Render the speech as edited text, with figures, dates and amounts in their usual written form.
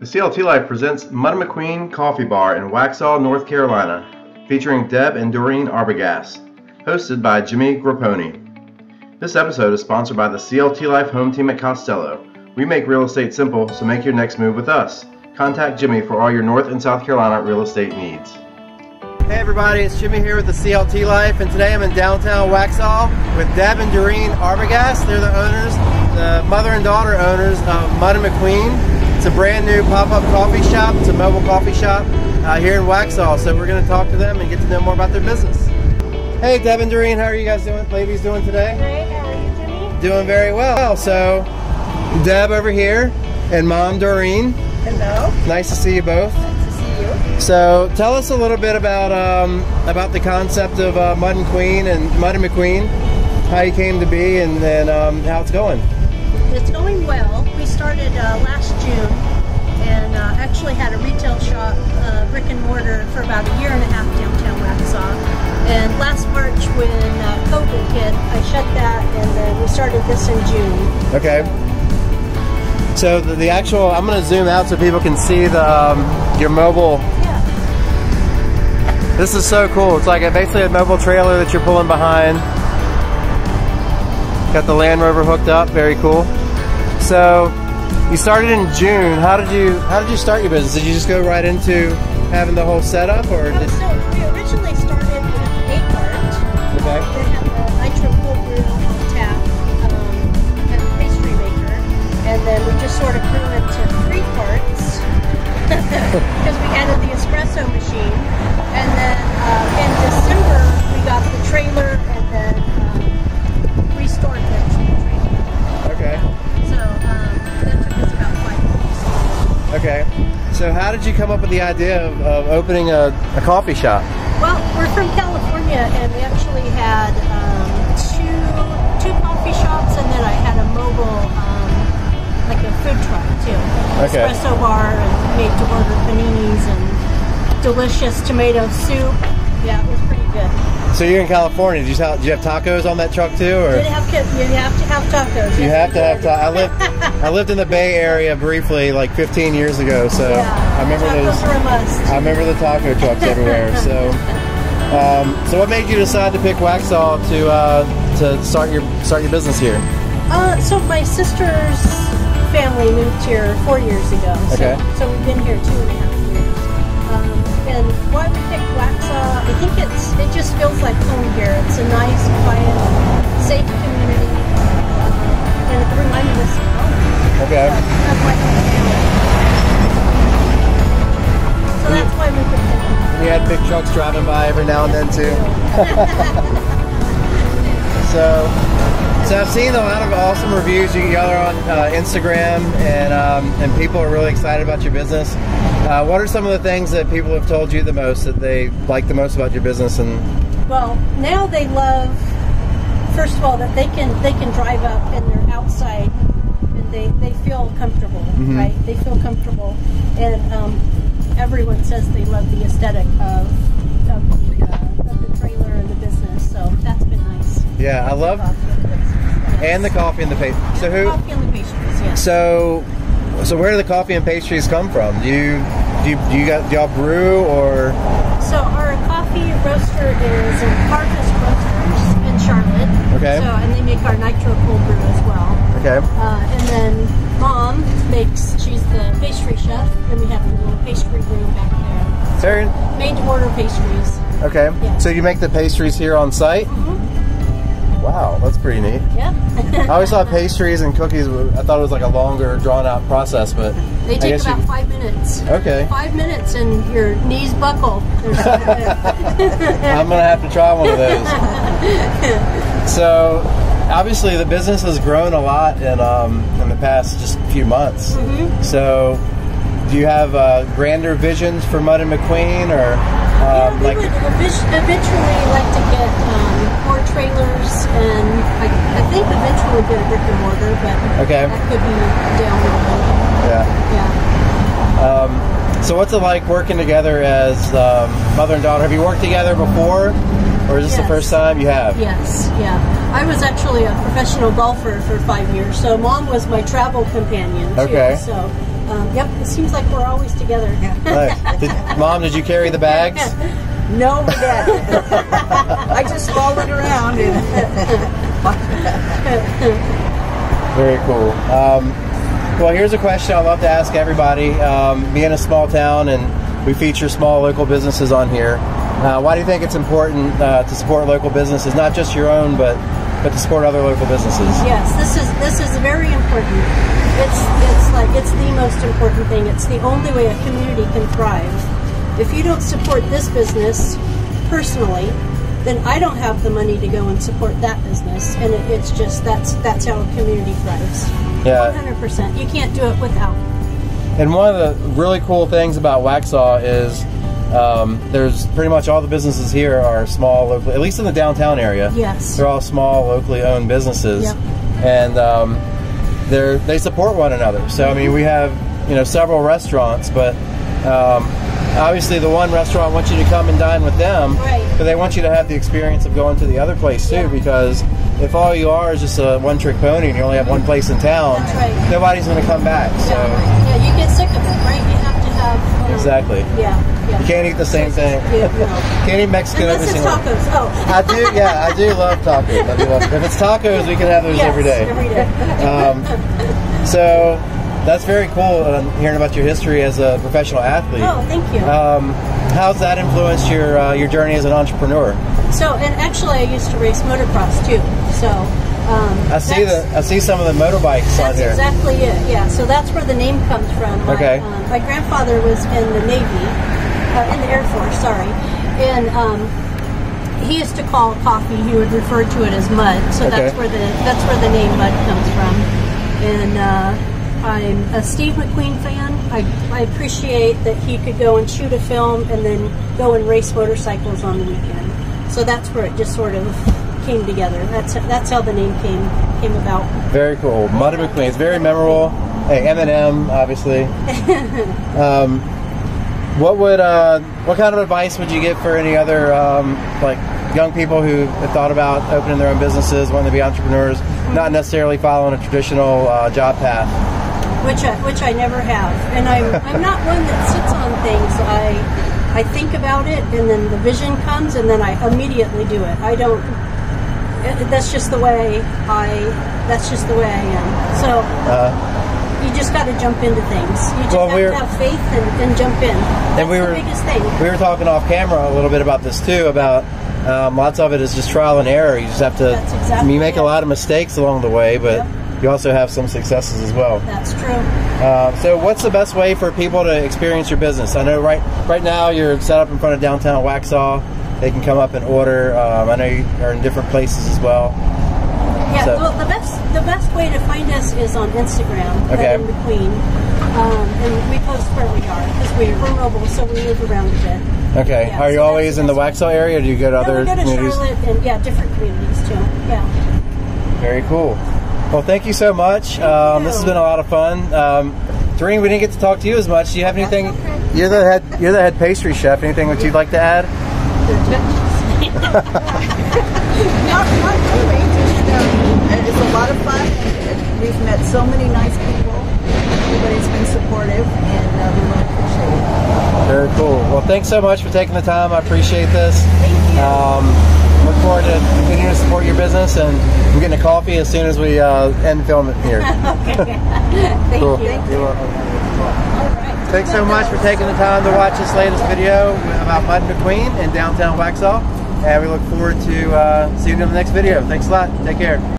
The CLT Life presents Mud + McQueen Coffee Bar in Waxhaw, North Carolina, featuring Deb and Doreen Arbogast, hosted by Jimmy Grappone. This episode is sponsored by the CLT Life Home Team at Costello. We make real estate simple, so make your next move with us. Contact Jimmy for all your North and South Carolina real estate needs. Hey everybody, it's Jimmy here with the CLT Life, and today I'm in downtown Waxhaw with Deb and Doreen Arbogast. They're the owners, the mother and daughter owners of Mud + McQueen. It's a brand new pop-up coffee shop. It's a mobile coffee shop here in Waxhaw. So we're going to talk to them and get to know more about their business. Hey Deb and Doreen, how are you guys doing? Ladies doing today? Great, how are you, Jimmy? Doing very well. So Deb over here and Mom Doreen. Hello. Nice to see you both. So tell us a little bit about the concept of Mud + McQueen, how you came to be, and then how it's going. It's going well. We started last June and actually had a retail shop, brick and mortar, for about a year and a half downtown Waxhaw. And last March when COVID hit, I shut that, and then we started this in June. Okay. So the actual, I'm going to zoom out so people can see the your mobile. Yeah. This is so cool. It's like basically a mobile trailer that you're pulling behind. Got the Land Rover hooked up. Very cool. So you started in June. How did you start your business? Did you just go right into having the whole setup, or? No, so we originally started with 8 art. Okay. They have a nitro cold brew on tap, and a pastry maker, and then we just sort of grew into 3 parts. Because we added the espresso machine, and then in December we got the trailer, and then restored the trailer. Okay. So that took us about 5 months. Okay. So how did you come up with the idea of opening a coffee shop? Well, we're from California, and we actually had two coffee shops, and then I had a mobile. Like a food truck too. Okay. Espresso bar and made to order paninis and delicious tomato soup. Yeah, it was pretty good. So you're in California. Did you have tacos on that truck too, or? You have to have tacos. I lived in the Bay Area briefly like 15 years ago, so yeah, I remember those. Tacos are a must. I remember the taco trucks everywhere. So, so what made you decide to pick Waxhaw to start your business here? So my sister's family moved here 4 years ago, okay. So we've been here 2.5 years. And why we picked Waxhaw, I think it just feels like home here. It's a nice, quiet, safe community, and it reminded us of home. Okay. That's why we family. So that's why we picked it. We had big trucks driving by every now and then too. So I've seen a lot of awesome reviews. Y'all are on Instagram, and people are really excited about your business. What are some of the things that people have told you the most that they like the most about your business? And well, now they love, first of all, that they can drive up and they're outside and they feel comfortable, mm-hmm. right? They feel comfortable, and everyone says they love the aesthetic of the trailer and the business. So that's been nice. Yeah, I love. And the coffee and the pastries. So who? Coffee and the pastries. Yeah. So where do the coffee and pastries come from? Do y'all brew or? So our coffee roaster is Harvest Roasters in Charlotte. Okay. So and they make our nitro cold brew as well. Okay. And then Mom makes. She's the pastry chef, and we have a little pastry room back there. Very. So made to order pastries. Okay. Yeah. So you make the pastries here on site. Mm-hmm. Wow, that's pretty neat. Yeah. I always thought pastries and cookies, I thought it was like a longer, drawn-out process, but they take about 5 minutes. Okay. 5 minutes and your knees buckle. I'm going to have to try one of those. So, obviously the business has grown a lot in the past just few months. Mm-hmm. So, do you have grander visions for Mud + McQueen, or? Yeah, we would eventually like to get more trailers, and I think eventually get a brick and mortar, but okay. That could be down the road. Yeah. Yeah. So what's it like working together as mother and daughter? Have you worked together before, or is this the first time you have? Yes, yeah. I was actually a professional golfer for 5 years, so Mom was my travel companion, too. Okay. So Yep, it seems like we're always together. Right. Mom, did you carry the bags? No, my dad. I just followed around. And very cool. Well, here's a question I love to ask everybody. Being a small town, and we feature small local businesses on here, why do you think it's important to support local businesses, not just your own, but to support other local businesses? Yes, this is very important. It's the most important thing. It's the only way a community can thrive. If you don't support this business personally, then I don't have the money to go and support that business, and it's just that's how a community thrives. Yeah, 100%. You can't do it without. And one of the really cool things about Waxhaw is, there's pretty much all the businesses here are small, local, at least in the downtown area. Yes. They're all small, locally owned businesses. Yep. And they support one another. So, I mean, we have, you know, several restaurants, but obviously the one restaurant wants you to come and dine with them. Right. But they want you to have the experience of going to the other place, too, yeah. Because if all you are is just a one-trick pony and you only have one place in town, right. Nobody's going to come back. So. Yeah, you get sick of it, right? You have to have... Exactly. Yeah. Yeah. You can't eat the same thing. Yeah, no. Can't eat Mexican every single day. Unless it's tacos. Oh. I do love tacos. I do love it. If it's tacos, we can have those every day. Every day. So that's very cool hearing about your history as a professional athlete. Oh, thank you. How's that influenced your journey as an entrepreneur? So, and actually, I used to race motocross too. So I see some of the motorbikes on here. That's exactly it. Yeah. So that's where the name comes from. Okay. My grandfather was in the Navy. In the Air Force, sorry, and he used to call coffee. He would refer to it as mud, so okay. that's where the name mud comes from. And I'm a Steve McQueen fan. I appreciate that he could go and shoot a film and then go and race motorcycles on the weekend. So that's where it just sort of came together. That's how the name came about. Very cool, Mud + McQueen. It's very memorable. Hey, M&M, obviously. What kind of advice would you give for any other like young people who have thought about opening their own businesses, wanting to be entrepreneurs, not necessarily following a traditional job path? Which I never have, and I'm not one that sits on things. I think about it, and then the vision comes, and then I immediately do it. I don't. That's just the way I. That's just the way I am. So. You just got to jump into things. You just have to have faith and jump in. That's the biggest thing. We were talking off camera a little bit about this too, about lots of it is just trial and error. You just have to, you make a lot of mistakes along the way, but you also have some successes as well. That's true. So what's the best way for people to experience your business? I know right now you're set up in front of downtown Waxhaw. They can come up and order. I know you are in different places as well. Yeah, so. Well, the best way to find us is on Instagram, okay. Mud + McQueen, and we post where we are because we're mobile, so we move around a bit. Okay. Yeah, are you always in the Waxhaw area, or do you go to other communities? We go to Charlotte and different communities too. Yeah. Very cool. Well, thank you so much. This has been a lot of fun. Doreen, we didn't get to talk to you as much. Do you have anything? Okay. You're the head pastry chef. Anything that you'd like to add? Not really. It's a lot of fun. We've met so many nice people. Everybody's been supportive, and we really appreciate it. Very cool. Well, thanks so much for taking the time. I appreciate this. Thank you. Look forward to continuing to support your business, and I'm getting a coffee as soon as we end filming here. Okay. Thank cool. you. Thank you. All right. Thanks so much for taking the time to watch this latest video about Mud + McQueen in downtown Waxhaw, and we look forward to seeing you in the next video. Thanks a lot. Take care.